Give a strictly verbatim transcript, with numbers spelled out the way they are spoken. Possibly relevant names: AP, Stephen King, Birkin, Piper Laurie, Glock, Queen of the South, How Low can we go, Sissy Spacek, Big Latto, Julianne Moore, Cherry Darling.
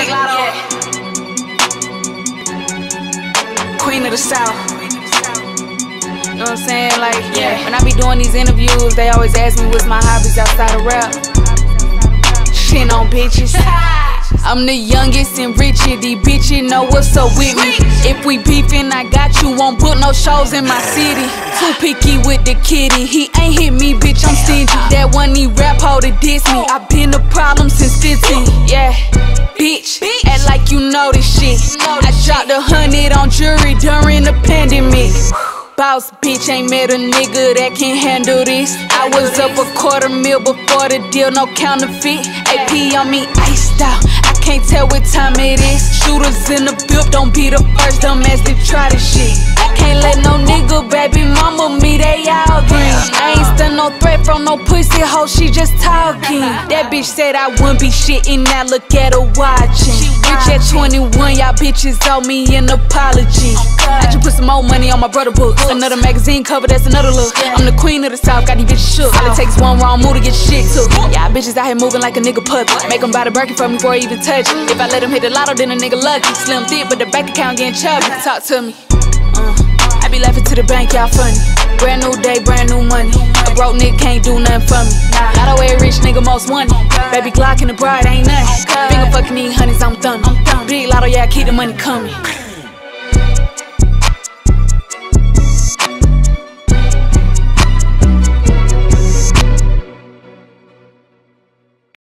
Big Latto, Queen of the South. You know what I'm saying? Like, yeah. When I be doing these interviews, they always ask me what's my hobbies outside of rap. Shitting on bitches. I'm the youngest and richest. These bitches know what's up with me. If we beefin', I got you. Won't put no shows in my city. Too picky with the kitty. He ain't hit me, bitch. I'm stingy. That one he rap hoe to diss me. I been a problem since fifteen. Yeah. Bitch, act like you know this shit. I dropped a hundred on jewelry during the pandemic. Boss bitch ain't met a nigga that can handle this. I was up a quarter mil before the deal, no counterfeit. A P on me iced out, I can't tell what time it is. Shooters in the build, don't be the first dumbass to try this shit. I can't let no nigga baby mama me, they all green. I ain't stun no threat from no pussy hoe, she just talking. That bitch said I wouldn't be shitting, now look at her watching. Bitch at twenty-one, y'all bitches owe me an apology. I just put some more money on my brother books. Another magazine cover, that's another look. I'm the Queen of the South, got these bitches shook. All it takes one wrong move to get shit took. Y'all bitches out here moving like a nigga puppy. Make them buy the Birkin for me before I even touch it. If I let them hit the lotto, then a nigga lucky. Slim thick, but the bank account getting chubby. Talk to me. Uh, I be laughing to the bank, y'all funny. Brand new day, brand new money. A broke nigga can't do nothing for me. Not a way rich nigga most wanted. Baby Glock and the bride ain't nothing. Finger fucking these honeys, I'm thumbing. Big Latto, yeah, I keep the money coming.